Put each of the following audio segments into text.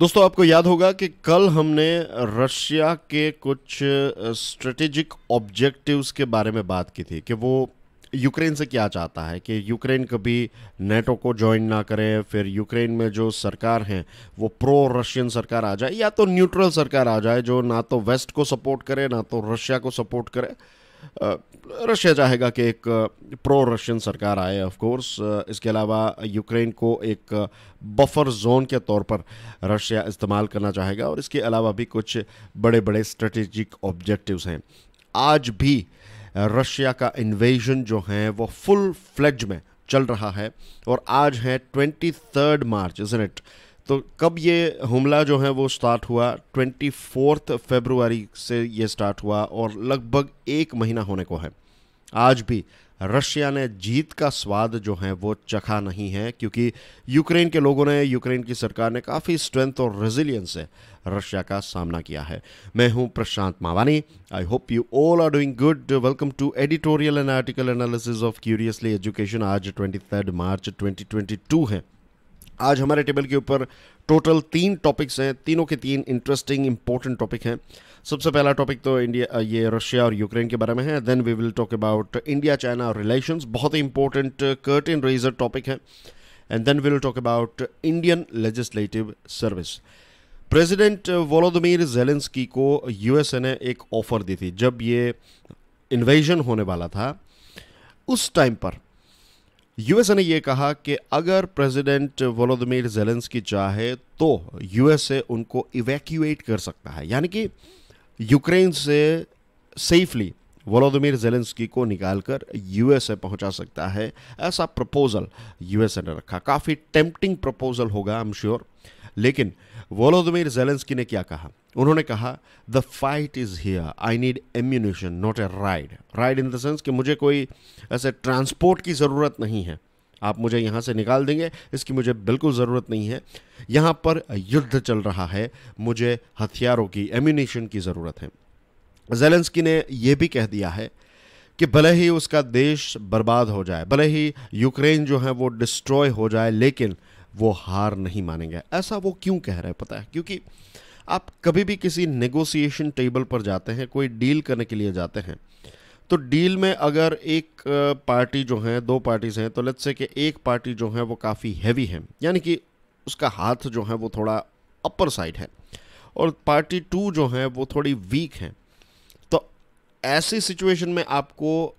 दोस्तों आपको याद होगा कि कल हमने रशिया के कुछ स्ट्रेटेजिक ऑब्जेक्टिव्स के बारे में बात की थी कि वो यूक्रेन से क्या चाहता है कि यूक्रेन कभी नेटो को ज्वाइन ना करे, फिर यूक्रेन में जो सरकार है वो प्रो रशियन सरकार आ जाए या तो न्यूट्रल सरकार आ जाए जो ना तो वेस्ट को सपोर्ट करे ना तो रशिया को सपोर्ट करे। रशिया चाहेगा कि एक प्रो रशियन सरकार आए ऑफ कोर्स। इसके अलावा यूक्रेन को एक बफर जोन के तौर पर रशिया इस्तेमाल करना चाहेगा और इसके अलावा भी कुछ बड़े बड़े स्ट्रेटेजिक ऑब्जेक्टिव्स हैं। आज भी रशिया का इन्वेजन जो है वो फुल फ्लेज में चल रहा है और आज है 23 मार्च इज़न्ट इट। तो कब ये हमला जो है वो स्टार्ट हुआ? 24 फरवरी से ये स्टार्ट हुआ और लगभग एक महीना होने को है। आज भी रशिया ने जीत का स्वाद जो है वो चखा नहीं है क्योंकि यूक्रेन के लोगों ने, यूक्रेन की सरकार ने काफ़ी स्ट्रेंथ और रेजिलियंस से रशिया का सामना किया है। मैं हूं Prashant Mawani. I hope you all are doing good. Welcome to editorial and article analysis of curiously education. आज 23 मार्च 2022 है। आज हमारे टेबल के ऊपर टोटल 3 टॉपिक्स हैं, तीनों के 3 इंटरेस्टिंग इंपॉर्टेंट टॉपिक हैं। सबसे पहला टॉपिक तो ये रशिया और यूक्रेन के बारे में है। Then we will talk about India China relations, बहुत ही इंपॉर्टेंट कर्टन रेजर टॉपिक है। And then we will talk about Indian legislative service. President Volodymyr Zelensky को यूएसए ने एक ऑफर दी थी जब ये इन्वेजन होने वाला था। उस टाइम पर यूएसए ने यह कहा कि अगर प्रेसिडेंट वोलोदिमीर जेलेंस्की चाहे तो यूएसए उनको इवैक्यूएट कर सकता है, यानी कि यूक्रेन से सेफली वोलोदिमीर जेलेंस्की को निकालकर यूएसए पहुंचा सकता है। ऐसा प्रपोजल यूएसए ने रखा। काफ़ी टेम्पटिंग प्रपोजल होगा आई एम श्योर। लेकिन वोलोदिमीर जेलेंस्की ने क्या कहा? उन्होंने कहा the fight is here, I need ammunition not a ride. Ride in the sense कि मुझे कोई ऐसे ट्रांसपोर्ट की ज़रूरत नहीं है, आप मुझे यहाँ से निकाल देंगे इसकी मुझे बिल्कुल ज़रूरत नहीं है। यहाँ पर युद्ध चल रहा है, मुझे हथियारों की, एम्यूनिशन की ज़रूरत है। जेलेंस्की ने यह भी कह दिया है कि भले ही उसका देश बर्बाद हो जाए, भले ही यूक्रेन जो है वो डिस्ट्रॉय हो जाए, लेकिन वो हार नहीं मानेंगे। ऐसा वो क्यों कह रहे हैं पता है? क्योंकि आप कभी भी किसी नेगोशिएशन टेबल पर जाते हैं, कोई डील करने के लिए जाते हैं, तो डील में अगर एक पार्टी जो है, 2 पार्टीज़ हैं, तो लेट्स से कि एक पार्टी जो है वो काफ़ी हैवी है, यानी कि उसका हाथ जो है वो थोड़ा अपर साइड है, और पार्टी 2 जो है वो थोड़ी वीक है। तो ऐसी सिचुएशन में आपको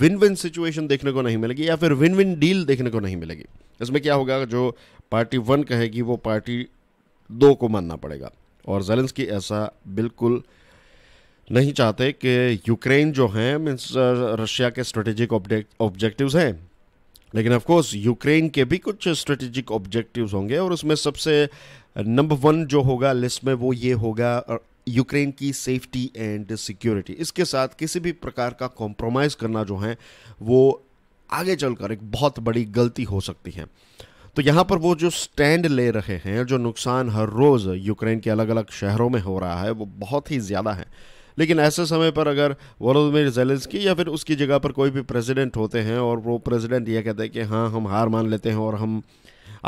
विन विन सिचुएशन देखने को नहीं मिलेगी या फिर विन विन डील देखने को नहीं मिलेगी। इसमें क्या होगा, जो पार्टी 1 कहेगी वो पार्टी 2 को मानना पड़ेगा और जेलेंस्की ऐसा बिल्कुल नहीं चाहते कि यूक्रेन जो है, मीन्स रशिया के स्ट्रेटेजिक ऑब्जेक्टिव्स हैं, लेकिन ऑफ कोर्स यूक्रेन के भी कुछ स्ट्रेटेजिक ऑब्जेक्टिव्स होंगे और उसमें सबसे नंबर 1 जो होगा लिस्ट में वो ये होगा यूक्रेन की सेफ्टी एंड सिक्योरिटी। इसके साथ किसी भी प्रकार का कॉम्प्रोमाइज़ करना जो है वो आगे चलकर एक बहुत बड़ी गलती हो सकती है। तो यहाँ पर वो जो स्टैंड ले रहे हैं, जो नुकसान हर रोज़ यूक्रेन के अलग अलग शहरों में हो रहा है वो बहुत ही ज़्यादा है। लेकिन ऐसे समय पर अगर वोलोदिमीर जेलेंस्की या फिर उसकी जगह पर कोई भी प्रेसिडेंट होते हैं और वो प्रेसिडेंट ये कहते हैं कि हाँ हम हार मान लेते हैं और हम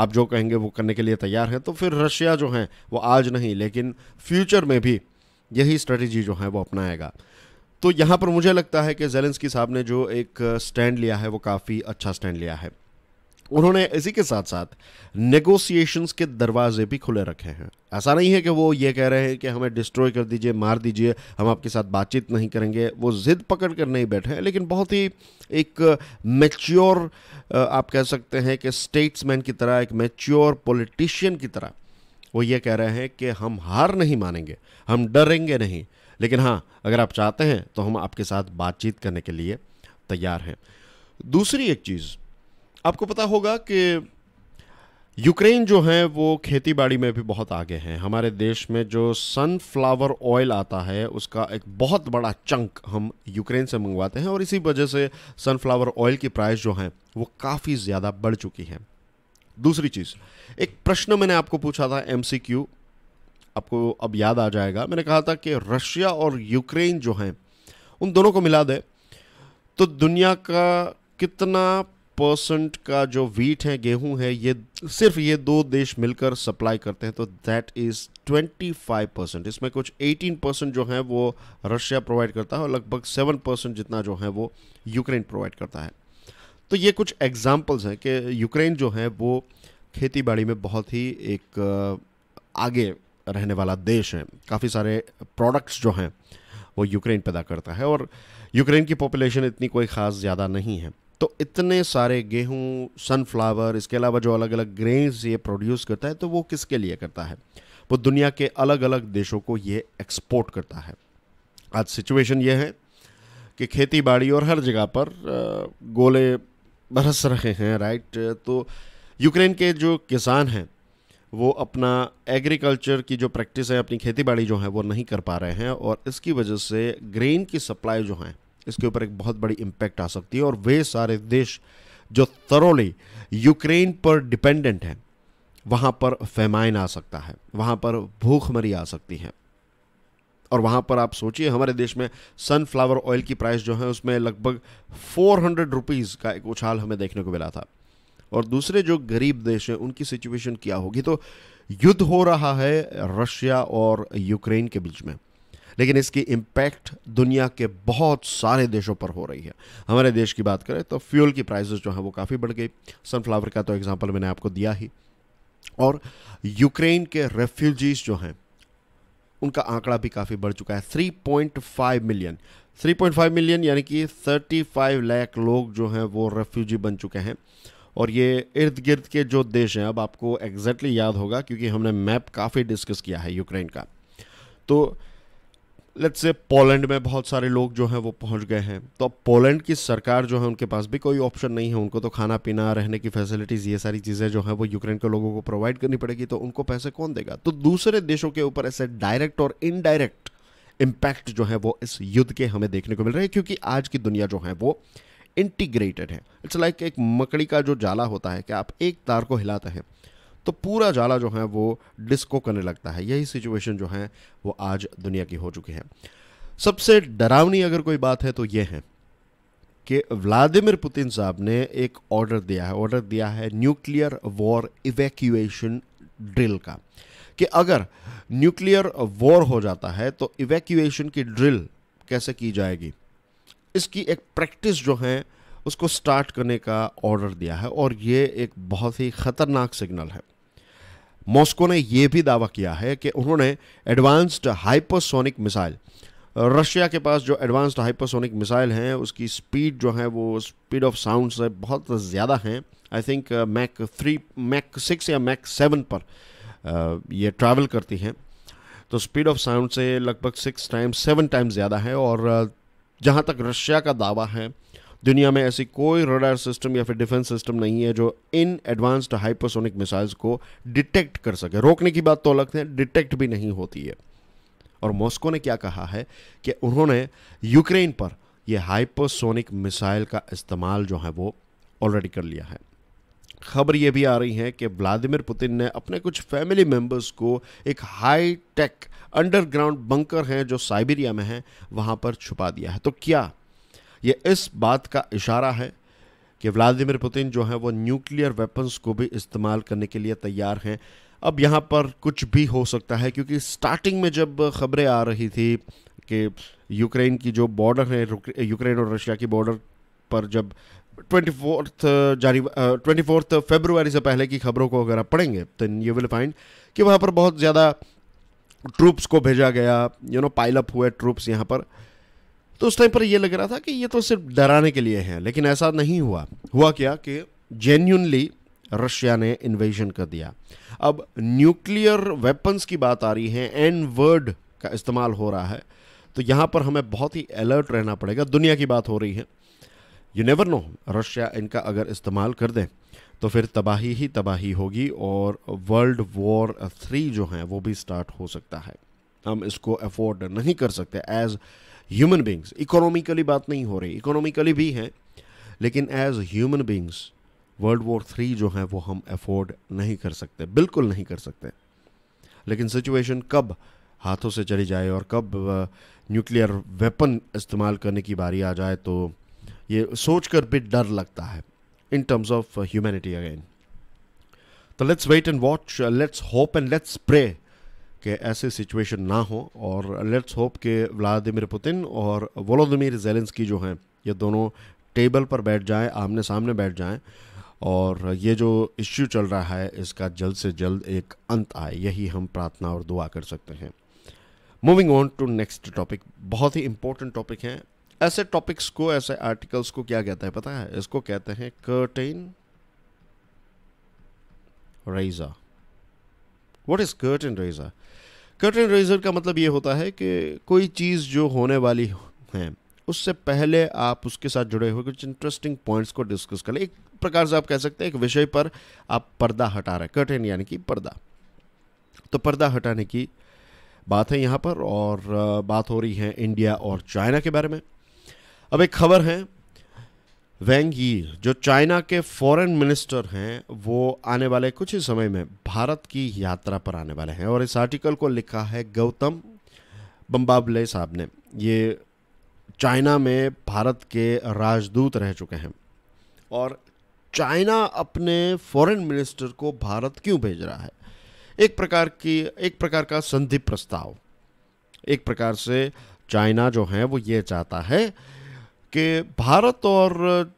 आप जो कहेंगे वो करने के लिए तैयार हैं, तो फिर रशिया जो है वो आज नहीं लेकिन फ्यूचर में भी यही स्ट्रेटजी जो है वो अपनाएगा। तो यहाँ पर मुझे लगता है कि जेलेंस्की साहब ने जो एक स्टैंड लिया है वो काफ़ी अच्छा स्टैंड लिया है। उन्होंने इसी के साथ साथ नेगोशिएशंस के दरवाजे भी खुले रखे हैं। ऐसा नहीं है कि वो ये कह रहे हैं कि हमें डिस्ट्रॉय कर दीजिए, मार दीजिए, हम आपके साथ बातचीत नहीं करेंगे। वो ज़िद पकड़ कर नहीं बैठे हैं, लेकिन बहुत ही एक मैच्योर, आप कह सकते हैं कि स्टेट्समैन की तरह, एक मैच्योर पॉलिटिशियन की तरह वो ये कह रहे हैं कि हम हार नहीं मानेंगे, हम डरेंगे नहीं, लेकिन हाँ अगर आप चाहते हैं तो हम आपके साथ बातचीत करने के लिए तैयार हैं। दूसरी एक चीज़ आपको पता होगा कि यूक्रेन जो है वो खेतीबाड़ी में भी बहुत आगे हैं। हमारे देश में जो सनफ्लावर ऑयल आता है उसका एक बहुत बड़ा चंक हम यूक्रेन से मंगवाते हैं और इसी वजह से सनफ्लावर ऑयल की प्राइस जो है वो काफ़ी ज़्यादा बढ़ चुकी है। दूसरी चीज़, एक प्रश्न मैंने आपको पूछा था MCQ, आपको अब याद आ जाएगा। मैंने कहा था कि रशिया और यूक्रेन जो हैं उन दोनों को मिला दे तो दुनिया का कितना 50% का जो व्हीट है, गेहूं है, ये सिर्फ ये दो देश मिलकर सप्लाई करते हैं, तो दैट इज़ 25%। इसमें कुछ 18% जो है वो रशिया प्रोवाइड करता है और लगभग 7% जितना जो है वो यूक्रेन प्रोवाइड करता है। तो ये कुछ एग्जाम्पल्स हैं कि यूक्रेन जो है वो खेतीबाड़ी में बहुत ही एक आगे रहने वाला देश है। काफ़ी सारे प्रोडक्ट्स जो हैं वो यूक्रेन पैदा करता है और यूक्रेन की पॉपुलेशन इतनी कोई ख़ास ज़्यादा नहीं है। तो इतने सारे गेहूं, सनफ्लावर, इसके अलावा जो अलग अलग ग्रेन्स ये प्रोड्यूस करता है, तो वो किसके लिए करता है? वो दुनिया के अलग अलग देशों को ये एक्सपोर्ट करता है। आज सिचुएशन ये है कि खेतीबाड़ी और हर जगह पर गोले बरस रहे हैं, राइट। तो यूक्रेन के जो किसान हैं वो अपना एग्रीकल्चर की जो प्रैक्टिस है, अपनी खेतीबाड़ी जो है वो नहीं कर पा रहे हैं और इसकी वजह से ग्रेन की सप्लाई जो है इसके ऊपर एक बहुत बड़ी इम्पैक्ट आ सकती है। और वे सारे देश जो थरोली यूक्रेन पर डिपेंडेंट हैं, वहाँ पर फेमाइन आ सकता है, वहाँ पर भूखमरी आ सकती है। और वहाँ पर आप सोचिए, हमारे देश में सनफ्लावर ऑयल की प्राइस जो है उसमें लगभग 400 रुपीज़ का एक उछाल हमें देखने को मिला था। और दूसरे जो गरीब देश हैं उनकी सिचुएशन क्या होगी? तो युद्ध हो रहा है रशिया और यूक्रेन के बीच में, लेकिन इसकी इम्पैक्ट दुनिया के बहुत सारे देशों पर हो रही है। हमारे देश की बात करें तो फ्यूल की प्राइसेस जो हैं वो काफ़ी बढ़ गई। सनफ्लावर का तो एग्जांपल मैंने आपको दिया ही। और यूक्रेन के रेफ्यूजीज़ जो हैं उनका आंकड़ा भी काफ़ी बढ़ चुका है। 3.5 मिलियन यानी कि 35 लाख लोग जो हैं वो रेफ्यूजी बन चुके हैं। और ये इर्द गिर्द के जो देश हैं, अब आपको एग्जैक्टली याद होगा क्योंकि हमने मैप काफ़ी डिस्कस किया है यूक्रेन का। तो लेट्स से पोलैंड में बहुत सारे लोग जो हैं वो पहुंच गए हैं। तो अब पोलैंड की सरकार जो है उनके पास भी कोई ऑप्शन नहीं है। उनको तो खाना पीना, रहने की फैसिलिटीज़, ये सारी चीज़ें जो हैं वो यूक्रेन के लोगों को प्रोवाइड करनी पड़ेगी। तो उनको पैसे कौन देगा? तो दूसरे देशों के ऊपर ऐसे डायरेक्ट और इनडायरेक्ट इम्पैक्ट जो है वो इस युद्ध के हमें देखने को मिल रहे हैं, क्योंकि आज की दुनिया जो है वो इंटीग्रेटेड है। इट्स लाइक एक मकड़ी का जो जाला होता है कि आप एक तार को हिलाते हैं तो पूरा जाला जो है वो डिस्को करने लगता है। यही सिचुएशन जो है वो आज दुनिया की हो चुकी है। सबसे डरावनी अगर कोई बात है तो ये है कि व्लादिमीर पुतिन साहब ने एक ऑर्डर दिया है, न्यूक्लियर वॉर इवैक्यूएशन ड्रिल का, कि अगर न्यूक्लियर वॉर हो जाता है तो इवैक्यूएशन की ड्रिल कैसे की जाएगी, इसकी एक प्रैक्टिस जो है उसको स्टार्ट करने का ऑर्डर दिया है। और ये एक बहुत ही ख़तरनाक सिग्नल है। मॉस्को ने ये भी दावा किया है कि उन्होंने एडवांस्ड हाइपरसोनिक मिसाइल, रशिया के पास जो एडवांस्ड हाइपरसोनिक मिसाइल हैं उसकी स्पीड जो है वो स्पीड ऑफ साउंड से बहुत ज़्यादा हैं। आई थिंक मैक 3, मैक 6 या मैक 7 पर ये ट्रैवल करती हैं। तो स्पीड ऑफ साउंड से लगभग 6 टाइम 7 टाइम ज़्यादा है। और जहाँ तक रशिया का दावा है, दुनिया में ऐसी कोई रडार सिस्टम या फिर डिफेंस सिस्टम नहीं है जो इन एडवांस्ड हाइपरसोनिक मिसाइल्स को डिटेक्ट कर सके। रोकने की बात तो अलग है, डिटेक्ट भी नहीं होती है। और मॉस्को ने क्या कहा है कि उन्होंने यूक्रेन पर यह हाइपरसोनिक मिसाइल का इस्तेमाल जो है वो ऑलरेडी कर लिया है। खबर ये भी आ रही है कि व्लादिमीर पुतिन ने अपने कुछ फैमिली मेंबर्स को एक हाई टेक अंडरग्राउंड बंकर हैं जो साइबेरिया में है वहाँ पर छुपा दिया है। तो क्या ये इस बात का इशारा है कि व्लादिमीर पुतिन जो है वो न्यूक्लियर वेपन्स को भी इस्तेमाल करने के लिए तैयार हैं? अब यहाँ पर कुछ भी हो सकता है, क्योंकि स्टार्टिंग में जब खबरें आ रही थी कि यूक्रेन की जो बॉर्डर है, यूक्रेन और रशिया की बॉर्डर पर जब 24 फरवरी से पहले की खबरों को अगर आप पढ़ेंगे तो यू विल फाइंड कि वहाँ पर बहुत ज़्यादा ट्रूप्स को भेजा गया, पाइल अप हुए ट्रूप्स यहाँ पर। तो उस टाइम पर ये लग रहा था कि ये तो सिर्फ डराने के लिए है, लेकिन ऐसा नहीं हुआ। हुआ क्या कि जेन्युइनली रशिया ने इन्वेजन कर दिया। अब न्यूक्लियर वेपन्स की बात आ रही है, N-वर्ड का इस्तेमाल हो रहा है, तो यहाँ पर हमें बहुत ही अलर्ट रहना पड़ेगा। दुनिया की बात हो रही है, यू नेवर नो, रशिया इनका अगर इस्तेमाल कर दें तो फिर तबाही ही तबाही होगी और वर्ल्ड वॉर 3 जो है वो भी स्टार्ट हो सकता है। हम इसको अफोर्ड नहीं कर सकते एज ह्यूमन बींग्स। इकोनॉमिकली बात नहीं हो रही, इकोनॉमिकली भी है, लेकिन as human beings world war 3 जो है वो हम अफोर्ड नहीं कर सकते, बिल्कुल नहीं कर सकते। लेकिन सिचुएशन कब हाथों से चली जाए और कब न्यूक्लियर वेपन इस्तेमाल करने की बारी आ जाए, तो ये सोचकर भी डर लगता है। in terms of humanity again. तो let's wait and watch, let's hope and let's pray कि ऐसे सिचुएशन ना हो, और लेट्स होप कि व्लादिमीर पुतिन और वोलोदिमीर ज़ेलेंस्की जो हैं ये दोनों टेबल पर बैठ जाएं, आमने सामने बैठ जाएं, और ये जो इश्यू चल रहा है इसका जल्द से जल्द एक अंत आए, यही हम प्रार्थना और दुआ कर सकते हैं. Moving on to next topic, बहुत ही इम्पोर्टेंट टॉपिक है. ऐसे टॉपिक्स को, ऐसे आर्टिकल्स को क्या कहता है पता है? इसको कहते हैं curtain raiser. What is curtain raiser? Curtain raiser का मतलब ये होता है कि कोई चीज़ जो होने वाली है उससे पहले आप उसके साथ जुड़े हुए कुछ इंटरेस्टिंग पॉइंट्स को डिस्कस कर लें. एक प्रकार से आप कह सकते हैं एक विषय पर आप पर्दा हटा रहे हैं, कर्टेन यानी कि पर्दा. तो पर्दा हटाने की बात है यहाँ पर, और बात हो रही है इंडिया और चाइना के बारे में. अब एक खबर है, वैंग यी जो चाइना के फॉरेन मिनिस्टर हैं वो आने वाले कुछ ही समय में भारत की यात्रा पर आने वाले हैं, और इस आर्टिकल को लिखा है गौतम बम्बावले साहब ने. ये चाइना में भारत के राजदूत रह चुके हैं, और चाइना अपने फॉरेन मिनिस्टर को भारत क्यों भेज रहा है? एक प्रकार का संधि प्रस्ताव. एक प्रकार से चाइना जो है वो ये चाहता है कि भारत और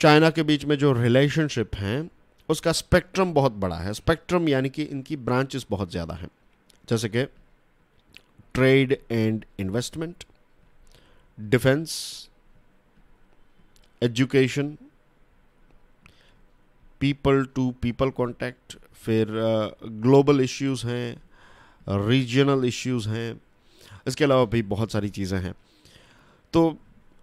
चाइना के बीच में जो रिलेशनशिप हैं उसका स्पेक्ट्रम बहुत बड़ा है. स्पेक्ट्रम यानी कि इनकी ब्रांचेस बहुत ज़्यादा हैं, जैसे कि trade and investment, defence, education, people to people contact, फिर ग्लोबल इश्यूज़ हैं, रीजनल इश्यूज़ हैं, इसके अलावा भी बहुत सारी चीज़ें हैं. तो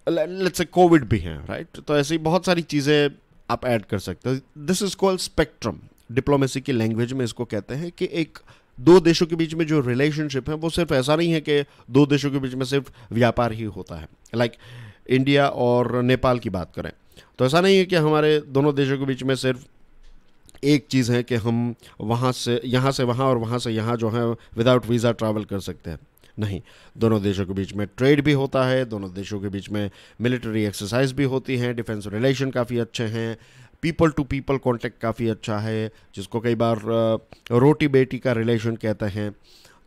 लेट्स से कोविड भी हैं, राइट? तो ऐसी बहुत सारी चीज़ें आप ऐड कर सकते हो. This is called spectrum. Diplomacy की लैंग्वेज में इसको कहते हैं कि एक दो देशों के बीच में जो रिलेशनशिप है वो सिर्फ ऐसा नहीं है कि दो देशों के बीच में सिर्फ व्यापार ही होता है. लाइक इंडिया और नेपाल की बात करें तो ऐसा नहीं है कि हमारे दोनों देशों के बीच में सिर्फ एक चीज़ है कि हम यहाँ से वहाँ और वहाँ से यहाँ जो है विदाउट वीज़ा ट्रैवल कर सकते हैं. नहीं, दोनों देशों के बीच में ट्रेड भी होता है, दोनों देशों के बीच में मिलिट्री एक्सरसाइज भी होती है, डिफेंस रिलेशन काफ़ी अच्छे हैं, पीपल टू पीपल कॉन्टैक्ट काफ़ी अच्छा है, जिसको कई बार रोटी बेटी का रिलेशन कहते हैं.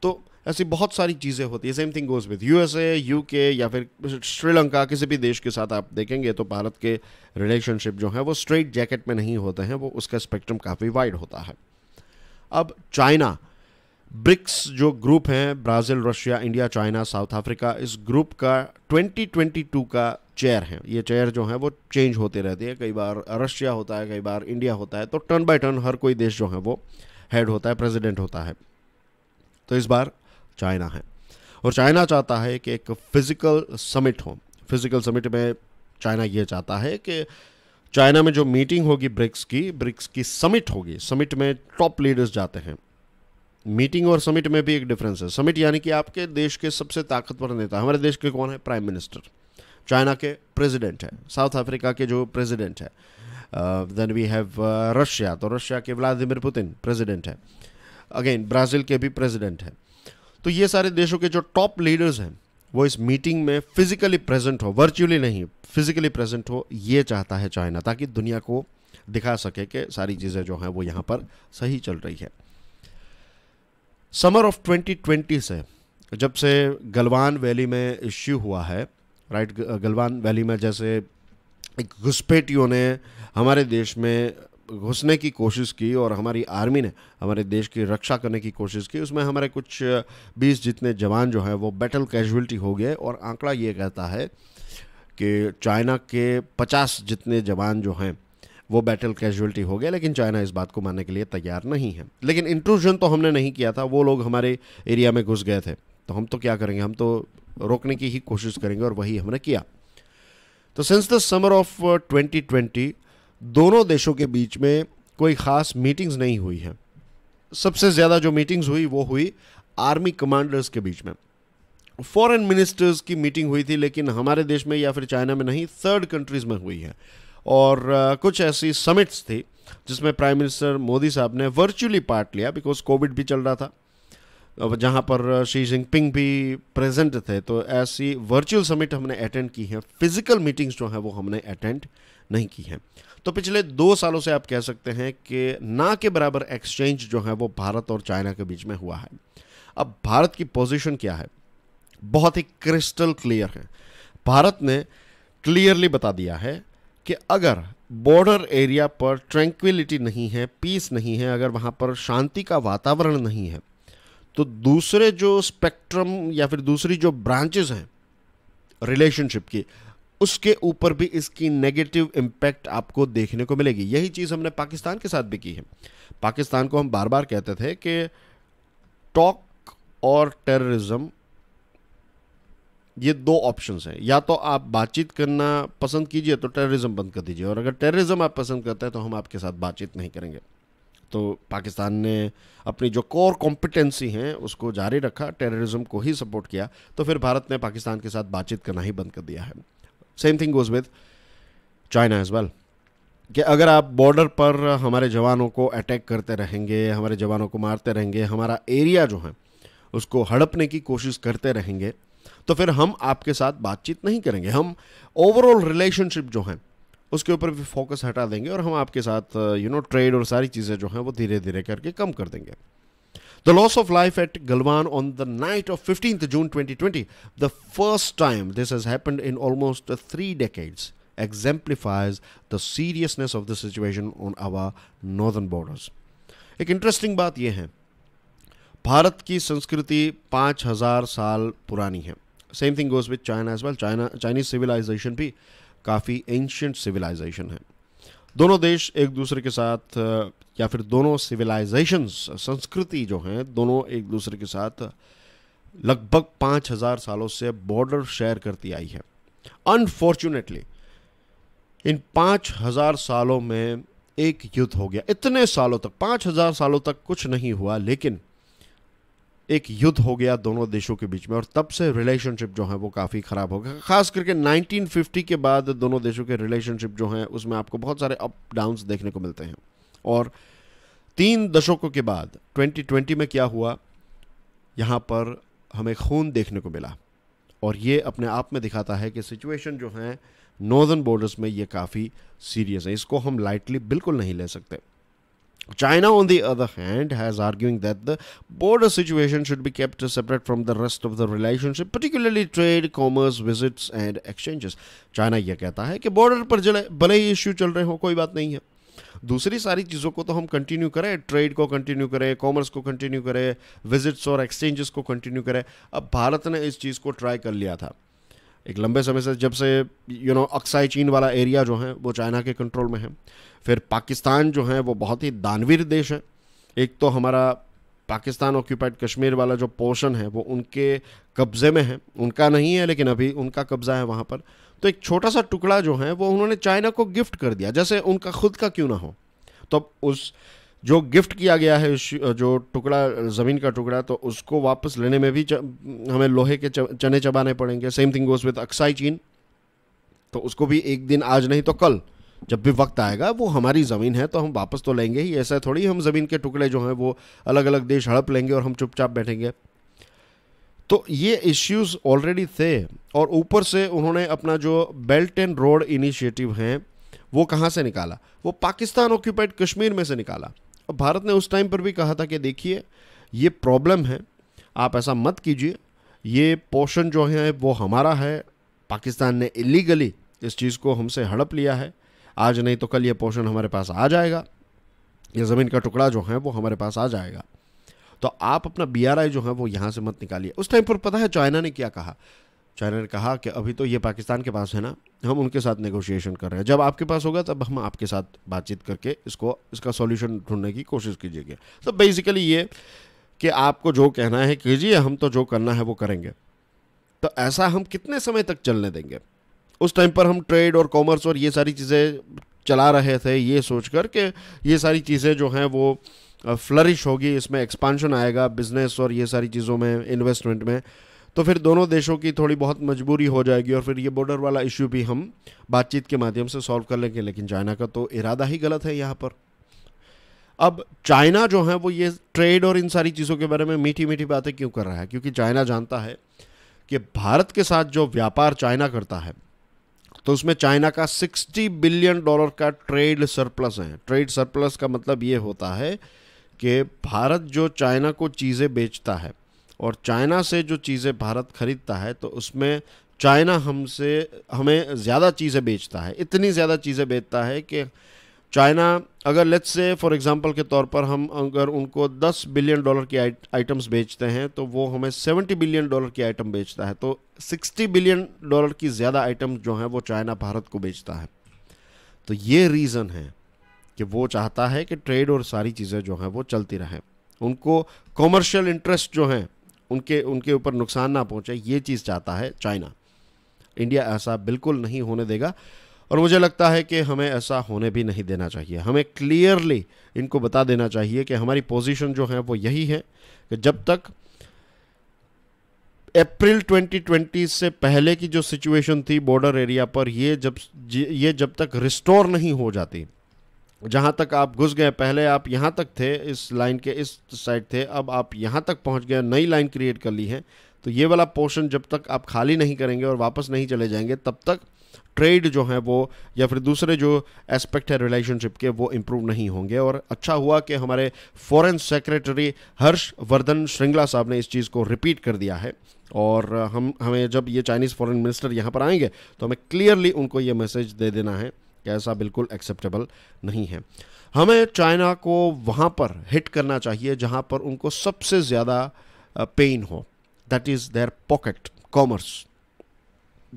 तो ऐसी बहुत सारी चीज़ें होती है. Same thing goes with USA, UK या फिर श्रीलंका. किसी भी देश के साथ आप देखेंगे तो भारत के रिलेशनशिप जो हैं वो स्ट्रेट जैकेट में नहीं होते हैं, वो उसका स्पेक्ट्रम काफ़ी वाइड होता है. अब चाइना ब्रिक्स जो ग्रुप हैं, Brazil, Russia, India, China, South Africa, इस ग्रुप का 2022 का चेयर है. ये चेयर जो है वो चेंज होते रहती है, कई बार रशिया होता है, कई बार इंडिया होता है. तो टर्न बाय टर्न हर कोई देश जो है वो हेड होता है, प्रेसिडेंट होता है. तो इस बार चाइना है, और चाइना चाहता है कि एक फिज़िकल समिट हो. फिज़िकल समिट में चाइना ये चाहता है कि चाइना में जो मीटिंग होगी ब्रिक्स की समिट होगी. समिट में टॉप लीडर्स जाते हैं. मीटिंग और समिट में भी एक डिफरेंस है. समिट यानी कि आपके देश के सबसे ताकतवर नेता. हमारे देश के कौन है? Prime minister. चाइना के प्रेसिडेंट है, साउथ अफ्रीका के जो प्रेसिडेंट है. देन वी हैव रशिया, तो रशिया के व्लादिमीर पुतिन प्रेसिडेंट है. अगेन ब्राज़ील के भी प्रेसिडेंट है. तो ये सारे देशों के जो टॉप लीडर्स हैं वो इस मीटिंग में फिजिकली प्रेजेंट हो, वर्चुअली नहीं, फिजिकली प्रेजेंट हो, ये चाहता है चाइना, ताकि दुनिया को दिखा सके कि सारी चीज़ें जो हैं वो यहाँ पर सही चल रही है. समर ऑफ 2020 से, जब से गलवान वैली में इश्यू हुआ है, राइट? गलवान वैली में जैसे एक घुसपैठियों ने हमारे देश में घुसने की कोशिश की और हमारी आर्मी ने हमारे देश की रक्षा करने की कोशिश की, उसमें हमारे कुछ 20 जितने जवान जो हैं वो बैटल कैजुअल्टी हो गए. और आंकड़ा ये कहता है कि चाइना के 50 जितने जवान जो हैं वो बैटल कैजुअल्टी हो गया, लेकिन चाइना इस बात को मानने के लिए तैयार नहीं है. लेकिन इंट्रूजन तो हमने नहीं किया था, वो लोग हमारे एरिया में घुस गए थे, तो हम तो क्या करेंगे, हम तो रोकने की ही कोशिश करेंगे, और वही हमने किया. तो सिंस द समर ऑफ 2020 दोनों देशों के बीच में कोई ख़ास मीटिंग्स नहीं हुई है. सबसे ज़्यादा जो मीटिंग्स हुई वो हुई आर्मी कमांडर्स के बीच में. फॉरेन मिनिस्टर्स की मीटिंग हुई थी, लेकिन हमारे देश में या फिर चाइना में नहीं, थर्ड कंट्रीज़ में हुई है. और कुछ ऐसी समिट्स थी जिसमें प्राइम मिनिस्टर मोदी साहब ने वर्चुअली पार्ट लिया, बिकॉज कोविड भी चल रहा था. जहां पर शी जिनपिंग भी प्रेजेंट थे। तो ऐसी वर्चुअल समिट हमने अटेंड की है, फिजिकल मीटिंग्स जो हैं वो हमने अटेंड नहीं की हैं। तो पिछले 2 सालों से आप कह सकते हैं कि ना के बराबर एक्सचेंज जो है वो भारत और चाइना के बीच में हुआ है। अब भारत की पोजीशन क्या है, बहुत ही क्रिस्टल क्लियर है। भारत ने क्लियरली बता दिया है कि अगर बॉर्डर एरिया पर ट्रैंक्विलिटी नहीं है, पीस नहीं है, अगर वहाँ पर शांति का वातावरण नहीं है, तो दूसरे जो स्पेक्ट्रम या फिर दूसरी जो ब्रांचेस हैं रिलेशनशिप की, उसके ऊपर भी इसकी नेगेटिव इम्पैक्ट आपको देखने को मिलेगी। यही चीज़ हमने पाकिस्तान के साथ भी की है। पाकिस्तान को हम बार बार कहते थे कि टॉक और टेररिज्म ये 2 ऑप्शंस हैं, या तो आप बातचीत करना पसंद कीजिए तो टेररिज्म बंद कर दीजिए, और अगर टेररिज्म आप पसंद करते हैं तो हम आपके साथ बातचीत नहीं करेंगे। तो पाकिस्तान ने अपनी जो कोर कॉम्पिटेंसी हैं उसको जारी रखा, टेररिज्म को ही सपोर्ट किया। तो फिर भारत ने पाकिस्तान के साथ बातचीत करना ही बंद कर दिया है। Same thing goes with China as well, कि अगर आप बॉर्डर पर हमारे जवानों को अटैक करते रहेंगे, हमारे जवानों को मारते रहेंगे, हमारा एरिया जो है उसको हड़पने की कोशिश करते रहेंगे, तो फिर हम आपके साथ बातचीत नहीं करेंगे। हम ओवरऑल रिलेशनशिप जो है उसके ऊपर भी फोकस हटा देंगे, और हम आपके साथ ट्रेड और सारी चीज़ें जो हैं वो धीरे धीरे करके कम कर देंगे। The loss of life at Galwan on the night of 15 June 2020, the first time this has happened in almost 3 decades, exemplifies the seriousness of the situation on our northern borders. एक इंटरेस्टिंग बात यह है, भारत की संस्कृति 5000 साल पुरानी है। Same thing goes with China as well. Chinese civilisation भी काफ़ी एंशियंट सिविलाइजेशन है। दोनों देश एक दूसरे के साथ, या फिर दोनों सिविलाइजेशंस संस्कृति जो हैं दोनों एक दूसरे के साथ लगभग 5000 सालों से बॉर्डर शेयर करती आई है। अनफॉर्चुनेटली इन 5000 सालों में एक युद्ध हो गया। इतने सालों तक, 5000 सालों तक कुछ नहीं हुआ, लेकिन एक युद्ध हो गया दोनों देशों के बीच में, और तब से रिलेशनशिप जो है वो काफ़ी ख़राब हो गया। ख़ास करके 1950 के बाद दोनों देशों के रिलेशनशिप जो हैं उसमें आपको बहुत सारे अप डाउन्स देखने को मिलते हैं। और 3 दशकों के बाद 2020 में क्या हुआ, यहाँ पर हमें खून देखने को मिला, और ये अपने आप में दिखाता है कि सिचुएशन जो है नॉर्दर्न बॉर्डर्स में ये काफ़ी सीरियस है। इसको हम लाइटली बिल्कुल नहीं ले सकते। China on the other hand has arguing that the border situation should be kept separate from the rest of the relationship, particularly trade, commerce, visits and exchanges. China ये कहता है कि बॉर्डर पर भले ही इश्यू चल रहे हो, कोई बात नहीं है, दूसरी सारी चीज़ों को तो हम कंटिन्यू करें, ट्रेड को कंटिन्यू करें, कॉमर्स को कंटिन्यू करें, विजिट्स और एक्सचेंजेस को कंटिन्यू करें। अब भारत ने इस चीज़ को ट्राई कर लिया था एक लंबे समय से, जब से अक्साई चीन वाला एरिया जो है वो चाइना के कंट्रोल में है। फिर पाकिस्तान जो है वो बहुत ही दानवीर देश है। एक तो हमारा पाकिस्तान ऑक्यूपाइड कश्मीर वाला जो पोर्शन है वो उनके कब्ज़े में है, उनका नहीं है लेकिन अभी उनका कब्ज़ा है वहाँ पर। तो एक छोटा सा टुकड़ा जो है वो उन्होंने चाइना को गिफ्ट कर दिया, जैसे उनका खुद का क्यों ना हो। तो अब उस जो गिफ्ट किया गया है, जो टुकड़ा, ज़मीन का टुकड़ा, तो उसको वापस लेने में भी हमें लोहे के चने चबाने पड़ेंगे। Same thing goes with Aksai Chin, तो उसको भी एक दिन, आज नहीं तो कल जब भी वक्त आएगा, वो हमारी ज़मीन है तो हम वापस तो लेंगे ही। ऐसा थोड़ी हम ज़मीन के टुकड़े जो हैं वो अलग अलग देश हड़प लेंगे और हम चुपचाप बैठेंगे। तो ये इश्यूज़ ऑलरेडी थे, और ऊपर से उन्होंने अपना जो बेल्ट एंड रोड इनिशिएटिव है वो कहाँ से निकाला, वो पाकिस्तान ऑक्यूपाइड कश्मीर में से निकाला। और भारत ने उस टाइम पर भी कहा था कि देखिए ये प्रॉब्लम है, आप ऐसा मत कीजिए, ये पोर्शन जो है वो हमारा है, पाकिस्तान ने इलीगली इस चीज़ को हमसे हड़प लिया है, आज नहीं तो कल ये पोर्शन हमारे पास आ जाएगा, ये ज़मीन का टुकड़ा जो है वो हमारे पास आ जाएगा, तो आप अपना BRI जो है वो यहाँ से मत निकालिए। उस टाइम पर पता है चाइना ने क्या कहा, चाइना ने कहा कि अभी तो ये पाकिस्तान के पास है ना, हम उनके साथ नेगोशिएशन कर रहे हैं, जब आपके पास होगा तब हम आपके साथ बातचीत करके इसका सॉल्यूशन ढूंढने की कोशिश कीजिएगा। तो बेसिकली ये कि आपको जो कहना है कीजिए, हम तो जो करना है वो करेंगे। तो ऐसा हम कितने समय तक चलने देंगे? उस टाइम पर हम ट्रेड और कॉमर्स और ये सारी चीज़ें चला रहे थे, ये सोच कर कि ये सारी चीज़ें जो हैं वो फ्लरिश होगी, इसमें एक्सपांशन आएगा बिज़नेस और ये सारी चीज़ों में, इन्वेस्टमेंट में। तो फिर दोनों देशों की थोड़ी बहुत मजबूरी हो जाएगी, और फिर ये बॉर्डर वाला इश्यू भी हम बातचीत के माध्यम से सॉल्व कर लेंगे। लेकिन चाइना का तो इरादा ही गलत है यहाँ पर। अब चाइना जो है वो ये ट्रेड और इन सारी चीज़ों के बारे में मीठी मीठी बातें क्यों कर रहा है, क्योंकि चाइना जानता है कि भारत के साथ जो व्यापार चाइना करता है तो उसमें चाइना का $60 बिलियन का ट्रेड सरप्लस है। ट्रेड सरप्लस का मतलब ये होता है कि भारत जो चाइना को चीज़ें बेचता है और चाइना से जो चीज़ें भारत खरीदता है तो उसमें चाइना हमें ज़्यादा चीज़ें बेचता है, इतनी ज़्यादा चीज़ें बेचता है कि चाइना अगर लेट्स से फॉर एग्जांपल के तौर पर हम अगर उनको $10 बिलियन की आइटम्स बेचते हैं तो वो हमें $70 बिलियन की आइटम बेचता है। तो $60 बिलियन की ज़्यादा आइटम्स जो हैं वो चाइना भारत को बेचता है। तो ये रीज़न है कि वो चाहता है कि ट्रेड और सारी चीज़ें जो हैं वो चलती रहें, उनको कॉमर्शियल इंटरेस्ट जो हैं उनके ऊपर नुकसान ना पहुँचे, ये चीज़ चाहता है चाइना। इंडिया ऐसा बिल्कुल नहीं होने देगा और मुझे लगता है कि हमें ऐसा होने भी नहीं देना चाहिए। हमें क्लियरली इनको बता देना चाहिए कि हमारी पोजीशन जो है वो यही है कि जब तक अप्रैल 2020 से पहले की जो सिचुएशन थी बॉर्डर एरिया पर, ये जब तक रिस्टोर नहीं हो जाती, जहाँ तक आप घुस गए, पहले आप यहाँ तक थे, इस लाइन के इस साइड थे, अब आप यहाँ तक पहुँच गए, नई लाइन क्रिएट कर ली है, तो ये वाला पोर्शन जब तक आप खाली नहीं करेंगे और वापस नहीं चले जाएंगे तब तक ट्रेड जो है वो या फिर दूसरे जो एस्पेक्ट है रिलेशनशिप के वो इम्प्रूव नहीं होंगे। और अच्छा हुआ कि हमारे फॉरेन सेक्रेटरी हर्षवर्धन श्रृंगला साहब ने इस चीज़ को रिपीट कर दिया है और हमें जब ये चाइनीज़ फॉरेन मिनिस्टर यहाँ पर आएंगे तो हमें क्लियरली उनको ये मैसेज दे देना है कि ऐसा बिल्कुल एक्सेप्टेबल नहीं है। हमें चाइना को वहाँ पर हिट करना चाहिए जहाँ पर उनको सबसे ज़्यादा पेन हो, that is their pocket commerce.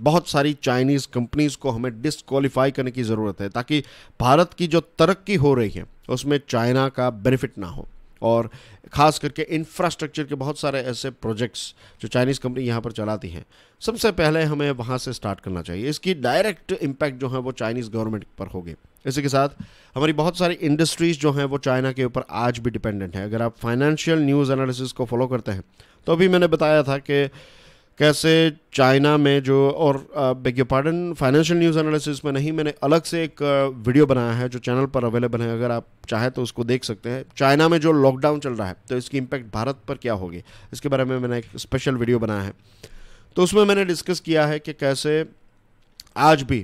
बहुत सारी चाइनीज़ कंपनीज़ को हमें डिसक्वालीफाई करने की ज़रूरत है ताकि भारत की जो तरक्की हो रही है उसमें चाइना का बेनिफिट ना हो। और ख़ास करके इंफ्रास्ट्रक्चर के बहुत सारे ऐसे प्रोजेक्ट्स जो चाइनीज़ कंपनी यहाँ पर चलाती हैं, सबसे पहले हमें वहाँ से स्टार्ट करना चाहिए। इसकी डायरेक्ट इम्पैक्ट जो है वो चाइनीज़ गवर्नमेंट पर होगी। इसी के साथ हमारी बहुत सारी इंडस्ट्रीज़ जो हैं वो चाइना के ऊपर आज भी डिपेंडेंट है। अगर आप फाइनेंशियल न्यूज़ एनालिसिस को फॉलो करते हैं तो अभी मैंने बताया था कि कैसे चाइना में जो और beg pardon financial news analysis में नहीं, मैंने अलग से एक वीडियो बनाया है जो चैनल पर अवेलेबल है, अगर आप चाहे तो उसको देख सकते हैं। चाइना में जो लॉकडाउन चल रहा है तो इसकी इम्पैक्ट भारत पर क्या होगी, इसके बारे में मैंने एक स्पेशल वीडियो बनाया है। तो उसमें मैंने डिस्कस किया है कि कैसे आज भी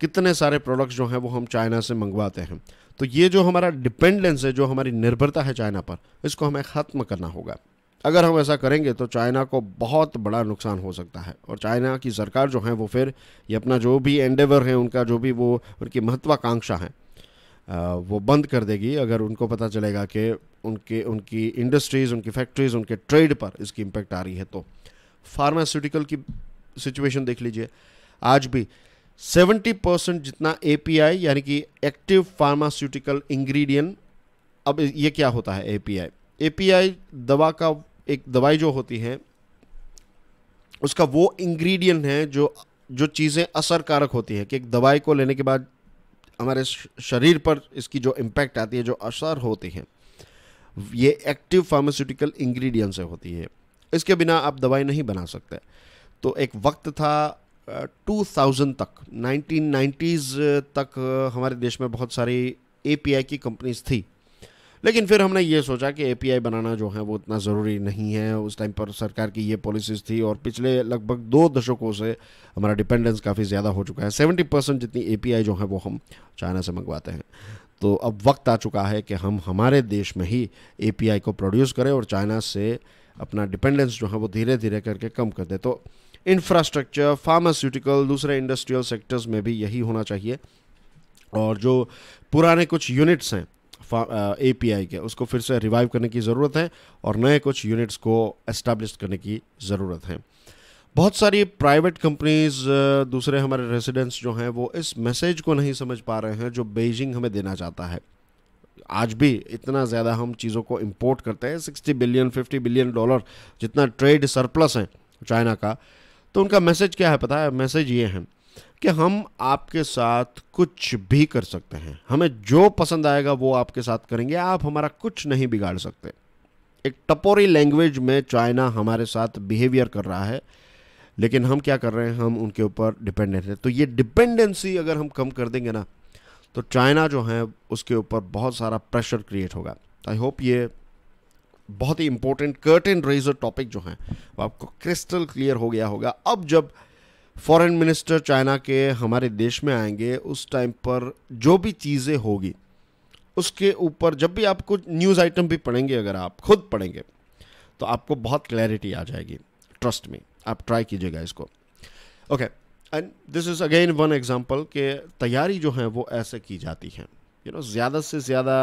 कितने सारे प्रोडक्ट्स जो हैं वो हम चाइना से मंगवाते हैं। तो ये जो हमारा डिपेंडेंस है, जो हमारी निर्भरता है चाइना पर, इसको हमें ख़त्म करना होगा। अगर हम ऐसा करेंगे तो चाइना को बहुत बड़ा नुकसान हो सकता है और चाइना की सरकार जो है वो फिर ये अपना जो भी एंडेवर है, उनका जो भी वो उनकी महत्वाकांक्षा है वो बंद कर देगी अगर उनको पता चलेगा कि उनकी इंडस्ट्रीज़, उनकी फैक्ट्रीज़, उनके ट्रेड पर इसकी इम्पैक्ट आ रही है। तो फार्मास्यूटिकल की सिचुएशन देख लीजिए, आज भी 70% जितना API यानी कि एक्टिव फार्मास्यूटिकल इंग्रेडिएंट, अब ये क्या होता है API दवा का एक दवाई जो होती है उसका वो इंग्रेडिएंट है जो चीज़ें असरकारक होती है कि एक दवाई को लेने के बाद हमारे शरीर पर इसकी जो इम्पैक्ट आती है, जो असर होती है, ये एक्टिव फार्मास्यूटिकल इंग्रेडिएंट से होती है। इसके बिना आप दवाई नहीं बना सकते। तो एक वक्त था 2000 तक, 1990s तक हमारे देश में बहुत सारी API की कंपनीज थी, लेकिन फिर हमने ये सोचा कि API बनाना जो है वो इतना ज़रूरी नहीं है। उस टाइम पर सरकार की ये पॉलिसीज़ थी और पिछले लगभग 2 दशकों से हमारा डिपेंडेंस काफ़ी ज़्यादा हो चुका है। 70% जितनी API जो है वो हम चाइना से मंगवाते हैं। तो अब वक्त आ चुका है कि हम हमारे देश में ही API को प्रोड्यूस करें और चाइना से अपना डिपेंडेंस जो है वो धीरे धीरे करके कम कर दें। तो इंफ्रास्ट्रक्चर, फार्मास्यूटिकल, दूसरे इंडस्ट्रियल सेक्टर्स में भी यही होना चाहिए और जो पुराने कुछ यूनिट्स हैं API के, उसको फिर से रिवाइव करने की ज़रूरत है और नए कुछ यूनिट्स को एस्टैब्लिश करने की ज़रूरत है। बहुत सारी प्राइवेट कंपनीज़, दूसरे हमारे रेसिडेंट्स जो हैं वो इस मैसेज को नहीं समझ पा रहे हैं जो बीजिंग हमें देना चाहता है। आज भी इतना ज़्यादा हम चीज़ों को इम्पोर्ट करते हैं, $60 बिलियन, $50 बिलियन जितना ट्रेड सरप्लस है चाइना का। तो उनका मैसेज क्या है पता है? मैसेज ये है कि हम आपके साथ कुछ भी कर सकते हैं, हमें जो पसंद आएगा वो आपके साथ करेंगे, आप हमारा कुछ नहीं बिगाड़ सकते। एक टपोरी लैंग्वेज में चाइना हमारे साथ बिहेवियर कर रहा है, लेकिन हम क्या कर रहे हैं? हम उनके ऊपर डिपेंडेंट हैं। तो ये डिपेंडेंसी अगर हम कम कर देंगे ना तो चाइना जो है उसके ऊपर बहुत सारा प्रेशर क्रिएट होगा। आई होप ये बहुत ही इंपॉर्टेंट कर्टन रेजर टॉपिक जो है वो आपको क्रिस्टल क्लियर हो गया होगा। अब जब फॉरेन मिनिस्टर चाइना के हमारे देश में आएंगे उस टाइम पर जो भी चीज़ें होगी उसके ऊपर जब भी आप कुछ न्यूज़ आइटम भी पढ़ेंगे, अगर आप खुद पढ़ेंगे तो आपको बहुत क्लैरिटी आ जाएगी, ट्रस्ट मी। आप ट्राई कीजिएगा इसको, okay. And this is again one example के तैयारी जो है वो ऐसे की जाती है, यू नो, ज़्यादा से ज़्यादा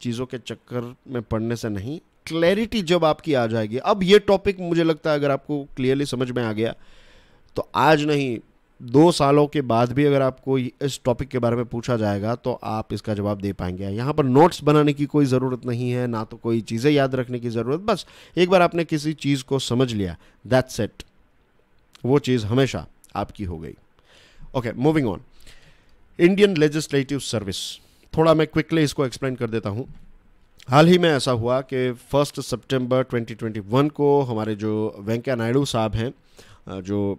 चीज़ों के चक्कर में पढ़ने से नहीं, क्लैरिटी जब आपकी आ जाएगी। अब ये टॉपिक मुझे लगता है अगर आपको क्लियरली समझ में आ गया तो आज नहीं 2 सालों के बाद भी अगर आपको इस टॉपिक के बारे में पूछा जाएगा तो आप इसका जवाब दे पाएंगे। यहाँ पर नोट्स बनाने की कोई ज़रूरत नहीं है, ना तो कोई चीज़ें याद रखने की ज़रूरत, बस एक बार आपने किसी चीज़ को समझ लिया, दैट्स इट, वो चीज़ हमेशा आपकी हो गई। Okay, moving on. Indian legislative service, थोड़ा मैं क्विकली इसको एक्सप्लेन कर देता हूँ। हाल ही में ऐसा हुआ कि 1 सितंबर 2021 को हमारे जो वेंकैया नायडू साहब हैं, जो